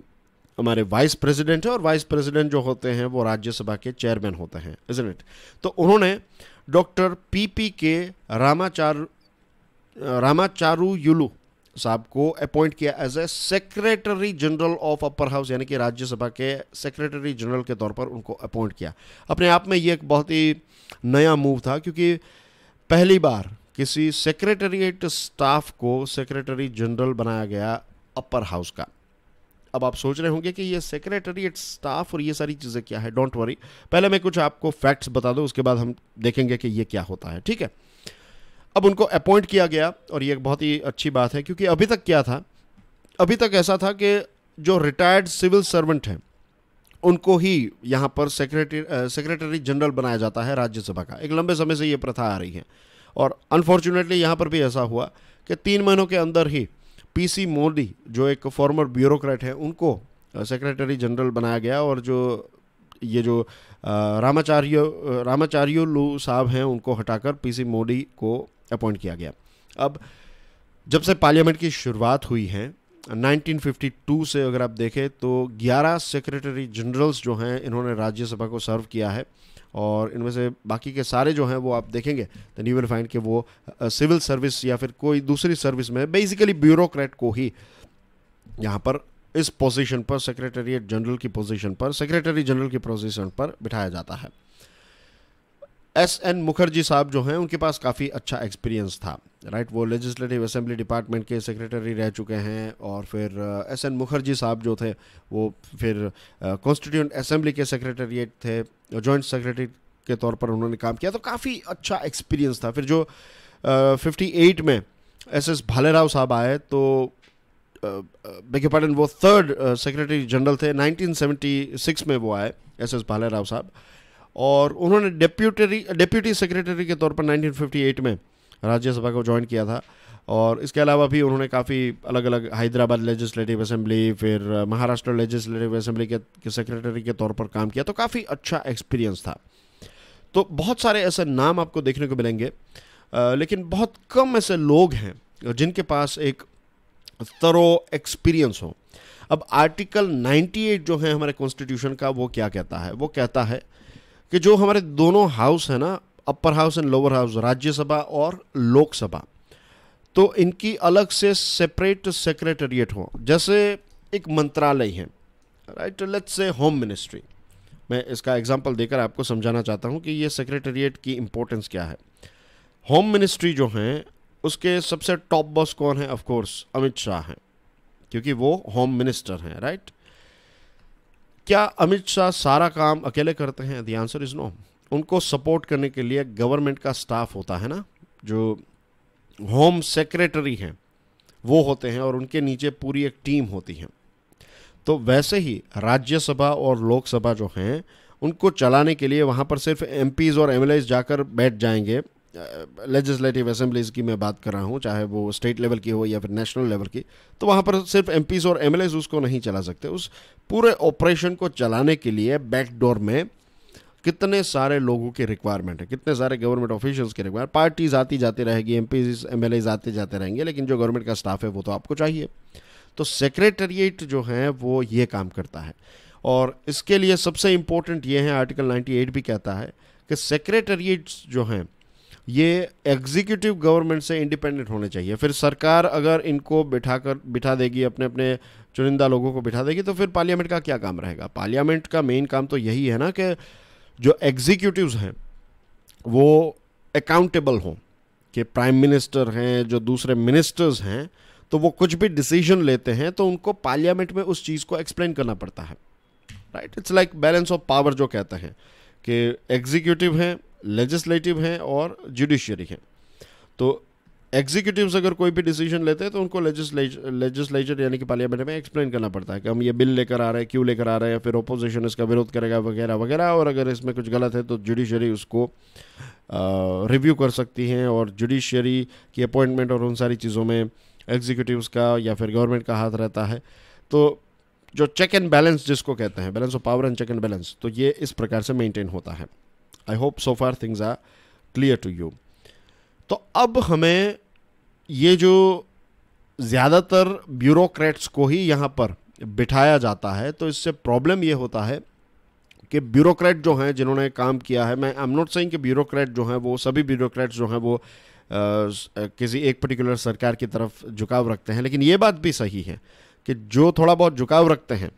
हमारे वाइस प्रेसिडेंट हैं, और वाइस प्रेसिडेंट जो होते हैं वो राज्यसभा के चेयरमैन होते हैं, इज़न्ट इट। तो उन्होंने डॉक्टर पी.के. रामाचारुयुलु साहब को अपॉइंट किया as a secretary general of upper house, यानी कि राज्यसभा के सेक्रेटरी जनरल के तौर पर उनको अपॉइंट किया। अपने आप में ये एक बहुत ही नया मूव था, क्योंकि पहली बार किसी सेक्रेटरीट स्टाफ को सेक्रेटरी जनरल बनाया गया अपर हाउस का। अब आप सोच रहे होंगे कि ये सेक्रेटरीट स्टाफ और ये सारी चीज़ें क्या है, डोंट वरी, पहले मैं कुछ आपको फैक्ट्स बता दूं, उसके बाद हम देखेंगे कि ये क्या होता है, ठीक है। अब उनको अपॉइंट किया गया और ये एक बहुत ही अच्छी बात है, क्योंकि अभी तक क्या था, अभी तक ऐसा था कि जो रिटायर्ड सिविल सर्वेंट हैं उनको ही यहाँ पर सेक्रेटरी जनरल बनाया जाता है राज्यसभा का। एक लंबे समय से ये प्रथा आ रही है और अनफॉर्चुनेटली यहाँ पर भी ऐसा हुआ कि 3 महीनों के अंदर ही पीसी मोदी जो एक फॉर्मर ब्यूरोक्रेट है उनको सेक्रेटरी जनरल बनाया गया, और जो ये जो रामाचार्युलु साहब हैं उनको हटाकर पीसी मोदी को अपॉइंट किया गया। अब जब से पार्लियामेंट की शुरुआत हुई है 1952 से अगर आप देखें तो 11 सेक्रेटरी जनरल्स जो हैं इन्होंने राज्यसभा को सर्व किया है, और इनमें से बाकी के सारे जो हैं वो आप देखेंगे तो यू विल फाइंड कि वो सिविल सर्विस या फिर कोई दूसरी सर्विस में बेसिकली ब्यूरोक्रेट को ही यहाँ पर इस पोजीशन पर सेक्रेटरी जनरल की पोजीशन पर बिठाया जाता है। S.N. मुखर्जी साहब जो हैं उनके पास काफ़ी अच्छा एक्सपीरियंस था, राइट, वो लेजिस्लेटिव असेंबली डिपार्टमेंट के सेक्रेटरी रह चुके हैं, और फिर S.N. मुखर्जी साहब जो थे वो फिर कॉन्स्टिट्यूंट असेंबली के सेक्रेटरीट थे, जॉइंट सेक्रेटरी के तौर पर उन्होंने काम किया, तो काफ़ी अच्छा एक्सपीरियंस था। फिर जो 58 में S.S. भालेराव साहब आए तो वो 3rd सेक्रेटरी जनरल थे, 1976 में वो आए S.S. भालेराव साहब, और उन्होंने डेप्यूटी सेक्रेटरी के तौर पर 1958 में राज्यसभा को ज्वाइन किया था। और इसके अलावा भी उन्होंने काफ़ी अलग अलग हैदराबाद लेजिस्लेटिव असेंबली, फिर महाराष्ट्र लेजिस्लेटिव असेंबली के सेक्रेटरी के तौर पर काम किया, तो काफ़ी अच्छा एक्सपीरियंस था। तो बहुत सारे ऐसे नाम आपको देखने को मिलेंगे, लेकिन बहुत कम ऐसे लोग हैं जिनके पास एक थरो एक्सपीरियंस हो। अब आर्टिकल 98 जो है हमारे कॉन्स्टिट्यूशन का वो क्या कहता है, वो कहता है कि जो हमारे दोनों हाउस हैं ना, upper house and lower house, Rajya Sabha और लोकसभा, तो इनकी अलग से सेपरेट सेक्रेटरीट हो। जैसे एक मंत्रालय है, right, let's say home ministry, मैं इसका एग्जांपल देकर आपको समझाना चाहता हूं कि ये सेक्रेटरीट की इम्पोर्टेंस क्या है। होम मिनिस्ट्री जो हैं उसके सबसे टॉप बॉस कौन है, ऑफ कोर्स अमित शाह हैं, क्योंकि वो होम मिनिस्टर हैं, राइट। क्या अमित शाह सारा काम अकेले करते हैं? The answer is no. उनको सपोर्ट करने के लिए गवर्नमेंट का स्टाफ होता है ना, जो होम सेक्रेटरी हैं वो होते हैं, और उनके नीचे पूरी एक टीम होती है। तो वैसे ही राज्यसभा और लोकसभा जो हैं उनको चलाने के लिए वहाँ पर सिर्फ एमपीज़ और एमएलएज़ जाकर बैठ जाएंगे, लेजिस्लेटिव असेंबलीज़ की मैं बात कर रहा हूँ, चाहे वो स्टेट लेवल की हो या फिर नेशनल लेवल की, तो वहाँ पर सिर्फ एमपीज़ और एमएलएज़ उसको नहीं चला सकते। उस पूरे ऑपरेशन को चलाने के लिए बैकडोर में कितने सारे लोगों की रिक्वायरमेंट है, कितने सारे गवर्नमेंट ऑफिशियल्स की रिक्वायरमेंट, पार्टीज आती जाती रहेगी, एमपीज़ एमएलएज़ आते जाते रहेंगे, लेकिन जो गवर्नमेंट का स्टाफ है वो तो आपको चाहिए। तो सेक्रेटरीट जो है वो ये काम करता है, और इसके लिए सबसे इम्पोर्टेंट ये है, आर्टिकल 98 भी कहता है कि सेक्रेटरीट्स जो हैं ये एग्जीक्यूटिव गवर्नमेंट से इंडिपेंडेंट होने चाहिए। फिर सरकार अगर इनको बिठा देगी, अपने अपने चुनिंदा लोगों को बिठा देगी, तो फिर पार्लियामेंट का क्या काम रहेगा? पार्लियामेंट का मेन काम तो यही है ना कि जो एग्जीक्यूटिव्स हैं वो अकाउंटेबल हों, कि प्राइम मिनिस्टर हैं, जो दूसरे मिनिस्टर्स हैं, तो वो कुछ भी डिसीजन लेते हैं तो उनको पार्लियामेंट में उस चीज़ को एक्सप्लेन करना पड़ता है। Right, it's like balance of power जो कहते हैं कि एग्जीक्यूटिव हैं, लेजिस्लेटिव हैं और जुडिशियरी हैं। तो एग्जीक्यूटिव्स अगर कोई भी डिसीजन लेते हैं तो उनको लेजिस्लेचर यानी कि पार्लियामेंट में एक्सप्लेन करना पड़ता है कि हम ये बिल लेकर आ रहे हैं, क्यों लेकर आ रहे हैं, फिर ओपोजिशन इसका विरोध करेगा वगैरह वगैरह, और अगर इसमें कुछ गलत है तो जुडिशरी उसको रिव्यू कर सकती हैं। और जुडिशरी की अपॉइंटमेंट और उन सारी चीज़ों में एग्जीक्यूटिव्स का या फिर गवर्नमेंट का हाथ रहता है। तो जो चेक एंड बैलेंस जिसको कहते हैं, balance of power and check and balance, तो ये इस प्रकार से मेंटेन होता है। I hope so far things are clear to you. तो अब हमें ये जो ज़्यादातर ब्यूरोक्रेट्स को ही यहाँ पर बिठाया जाता है, तो इससे प्रॉब्लम ये होता है कि ब्यूरोक्रेट जो हैं जिन्होंने काम किया है, मैं आई एम नॉट सेइंग कि ब्यूरोक्रेट जो हैं वो सभी ब्यूरोक्रेट्स जो हैं वो किसी एक पर्टिकुलर सरकार की तरफ झुकाव रखते हैं, लेकिन ये बात भी सही है कि जो थोड़ा बहुत झुकाव रखते हैं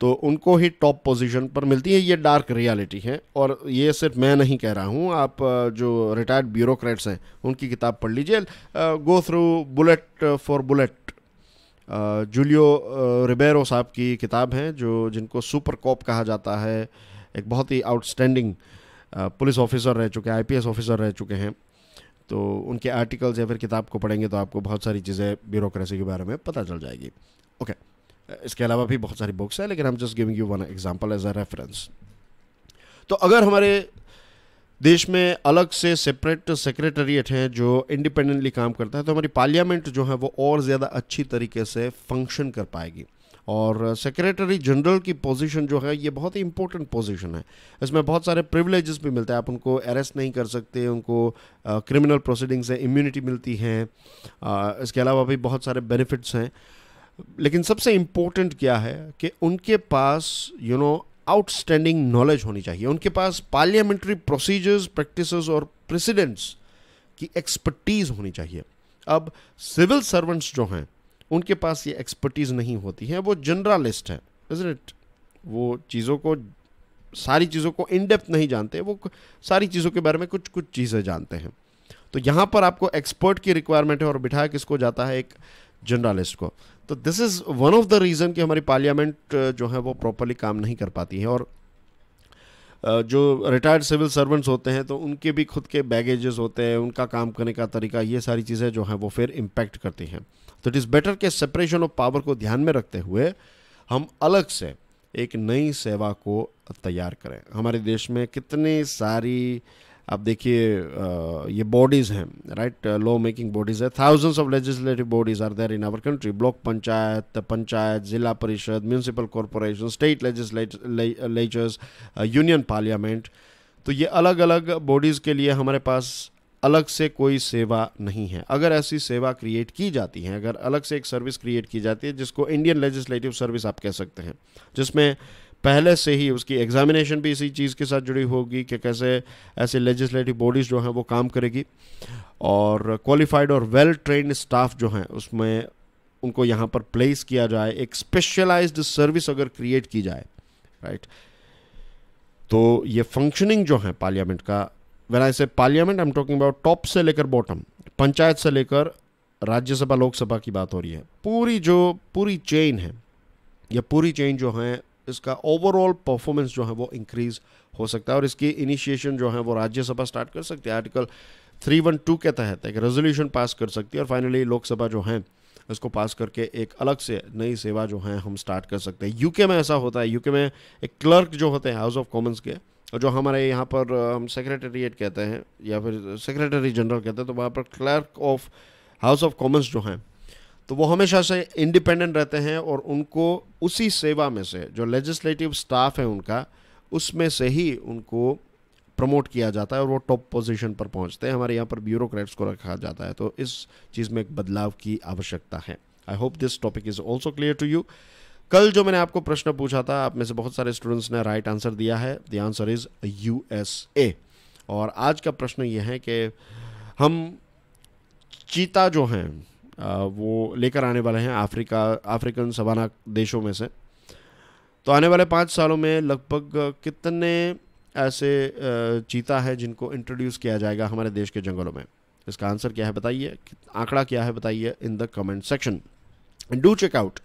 तो उनको ही टॉप पोजीशन पर मिलती है। ये डार्क रियलिटी है और ये सिर्फ मैं नहीं कह रहा हूँ, आप जो रिटायर्ड ब्यूरोक्रेट्स हैं उनकी किताब पढ़ लीजिए, go through bullet for bullet, Julio Ribeiro साहब की किताब है, जो जिनको सुपर कॉप कहा जाता है, एक बहुत ही आउटस्टैंडिंग पुलिस ऑफिसर रह चुके हैं, आईपीएस ऑफिसर रह चुके हैं। तो उनके आर्टिकल्स या फिर किताब को पढ़ेंगे तो आपको बहुत सारी चीज़ें ब्यूरोक्रेसी के बारे में पता चल जाएगी। ओके, इसके अलावा भी बहुत सारी बुक्स हैं, लेकिन I am just giving you one example as a reference. तो अगर हमारे देश में अलग से सेपरेट सेक्रेटरीट हैं जो इंडिपेंडेंटली काम करता है, तो हमारी पार्लियामेंट जो है वो और ज़्यादा अच्छी तरीके से फंक्शन कर पाएगी। और सेक्रेटरी जनरल की पोजीशन जो है ये बहुत ही इंपॉर्टेंट पोजीशन है, इसमें बहुत सारे प्रिविलेजेस भी मिलते हैं, आप उनको अरेस्ट नहीं कर सकते, उनको क्रिमिनल प्रोसीडिंग से इम्यूनिटी मिलती है, इसके अलावा भी बहुत सारे बेनिफिट्स हैं। लेकिन सबसे इम्पोर्टेंट क्या है कि उनके पास यू नो आउटस्टैंडिंग नॉलेज होनी चाहिए, उनके पास पार्लियामेंट्री प्रोसीजर्स, प्रैक्टिसेस और प्रेसिडेंट्स की एक्सपर्टीज़ होनी चाहिए। अब सिविल सर्वेंट्स जो हैं उनके पास ये एक्सपर्टीज़ नहीं होती है, वो जनरलिस्ट है, इज़न्ट इट, वो चीज़ों को, सारी चीज़ों को इन डेप्थ नहीं जानते, वो सारी चीज़ों के बारे में कुछ कुछ चीज़ें जानते हैं। तो यहाँ पर आपको एक्सपर्ट की रिक्वायरमेंट है और बिठाया किसको जाता है? एक जनरलिस्ट को। तो this is one of the reason कि हमारी पार्लियामेंट जो है वो प्रॉपरली काम नहीं कर पाती है। और जो रिटायर्ड सिविल सर्वेंट्स होते हैं तो उनके भी खुद के बैगेजेस होते हैं, उनका काम करने का तरीका, ये सारी चीज़ें जो हैं वो फिर इम्पैक्ट करती हैं। तो इट इज़ बेटर के सेपरेशन ऑफ पावर को ध्यान में रखते हुए हम अलग से एक नई सेवा को तैयार करें। हमारे देश में कितनी सारी, आप देखिए, ये बॉडीज़ हैं, राइट, लॉ मेकिंग बॉडीज़ है, thousands of legislative bodies are there in our country, block panchayat, Zila Parishad, municipal corporation, state legislatures, union parliament. तो ये अलग अलग बॉडीज़ के लिए हमारे पास अलग से कोई सेवा नहीं है। अगर ऐसी सेवा क्रिएट की जाती है, अगर अलग से एक सर्विस क्रिएट की जाती है जिसको इंडियन लेजिस्लेटिव सर्विस आप कह सकते हैं, जिसमें पहले से ही उसकी एग्जामिनेशन भी इसी चीज़ के साथ जुड़ी होगी कि कैसे ऐसे लेजिस्लेटिव बॉडीज़ जो हैं वो काम करेगी, और क्वालिफाइड और वेल ट्रेन्ड स्टाफ जो हैं उसमें उनको यहाँ पर प्लेस किया जाए, एक स्पेशलाइज्ड सर्विस अगर क्रिएट की जाए, राइट, तो ये फंक्शनिंग जो है पार्लियामेंट का, when I say parliament I am talking about top से लेकर बॉटम, पंचायत से लेकर राज्यसभा लोकसभा की बात हो रही है, पूरी चेन है, यह पूरी चेन जो है इसका ओवरऑल परफॉर्मेंस जो है वो इंक्रीज़ हो सकता है। और इसकी इनिशिएशन जो है वो राज्यसभा स्टार्ट कर सकती है, आर्टिकल 312 के तहत एक रेजोल्यूशन पास कर सकती है, और फाइनली लोकसभा जो है इसको पास करके एक अलग से नई सेवा जो है हम स्टार्ट कर सकते हैं। यूके में ऐसा होता है, यूके में एक क्लर्क जो होते हैं हाउस ऑफ कॉमन्स के, और जो हमारे यहाँ पर हम सेक्रेटरीट कहते हैं या फिर सेक्रेटरी जनरल कहते हैं, तो वहाँ पर clerk of house of commons जो हैं तो वो हमेशा से इंडिपेंडेंट रहते हैं, और उनको उसी सेवा में से जो लेजिस्लेटिव स्टाफ है उनका, उसमें से ही उनको प्रमोट किया जाता है और वो टॉप पोजीशन पर पहुंचते हैं। हमारे यहाँ पर ब्यूरोक्रेट्स को रखा जाता है, तो इस चीज़ में एक बदलाव की आवश्यकता है। I hope this topic is also clear to you. कल जो मैंने आपको प्रश्न पूछा था, आप में से बहुत सारे स्टूडेंट्स ने राइट आंसर दिया है, द आंसर इज USA। और आज का प्रश्न ये है कि हम चीता जो हैं वो लेकर आने वाले हैं अफ्रीकन सवाना देशों में से। तो आने वाले 5 सालों में लगभग कितने ऐसे चीता है जिनको इंट्रोड्यूस किया जाएगा हमारे देश के जंगलों में? इसका आंसर क्या है बताइए, आंकड़ा क्या है बताइए in the comment section. And do check out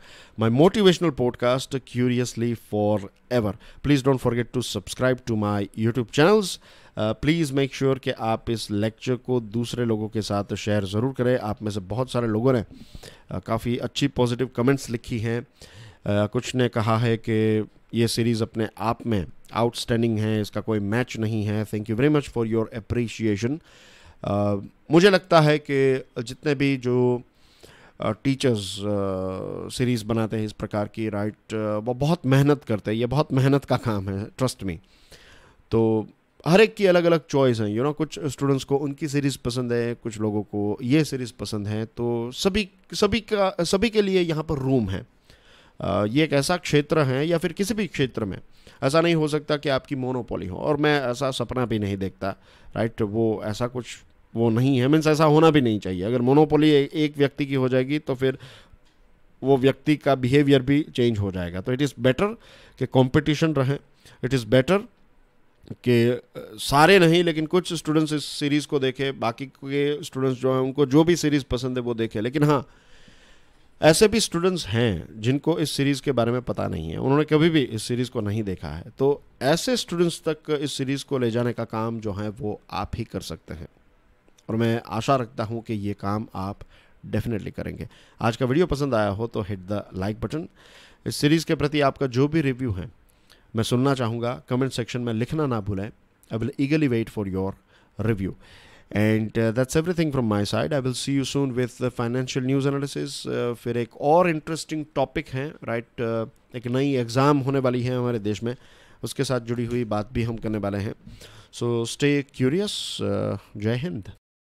my motivational podcast Curiously Forever. Please don't forget to subscribe to my YouTube channels. Please make sure कि आप इस लेक्चर को दूसरे लोगों के साथ शेयर ज़रूर करें। आप में से बहुत सारे लोगों ने काफ़ी अच्छी पॉजिटिव कमेंट्स लिखी हैं। कुछ ने कहा है कि ये सीरीज़ अपने आप में आउटस्टैंडिंग है, इसका कोई मैच नहीं है। Thank you very much for your appreciation. मुझे लगता है कि जितने भी जो टीचर्स सीरीज़ बनाते हैं इस प्रकार की, राइट, वो बहुत मेहनत करते हैं। ये बहुत मेहनत का काम है, ट्रस्ट मी। तो हर एक की अलग अलग चॉइस हैं, यू नो, कुछ स्टूडेंट्स को उनकी सीरीज़ पसंद है, कुछ लोगों को ये सीरीज़ पसंद है। तो सभी के लिए यहाँ पर रूम है। ये एक ऐसा क्षेत्र है, या फिर किसी भी क्षेत्र में ऐसा नहीं हो सकता कि आपकी मोनोपोली हो, और मैं ऐसा सपना भी नहीं देखता, राइट। वो ऐसा कुछ वो नहीं है, मीन्स ऐसा होना भी नहीं चाहिए। अगर मोनोपोली एक व्यक्ति की हो जाएगी तो फिर वो व्यक्ति का बिहेवियर भी चेंज हो जाएगा। तो इट इज़ बेटर कि कंपटीशन रहे, इट इज़ बेटर कि सारे नहीं लेकिन कुछ स्टूडेंट्स इस सीरीज़ को देखें, बाकी के स्टूडेंट्स जो हैं उनको जो भी सीरीज़ पसंद है वो देखें। लेकिन हाँ, ऐसे भी स्टूडेंट्स हैं जिनको इस सीरीज़ के बारे में पता नहीं है, उन्होंने कभी भी इस सीरीज़ को नहीं देखा है। तो ऐसे स्टूडेंट्स तक इस सीरीज़ को ले जाने का काम जो है वो आप ही कर सकते हैं, और मैं आशा रखता हूं कि ये काम आप डेफिनेटली करेंगे। आज का वीडियो पसंद आया हो तो हिट द लाइक बटन। इस सीरीज़ के प्रति आपका जो भी रिव्यू है मैं सुनना चाहूँगा, कमेंट सेक्शन में लिखना ना भूलें। I will eagerly wait for your review and that's everything from my side. I will see you soon with financial news analysis. फिर एक और इंटरेस्टिंग टॉपिक है, राइट, एक नई एग्ज़ाम होने वाली है हमारे देश में, उसके साथ जुड़ी हुई बात भी हम करने वाले हैं। So stay curious. जय हिंद।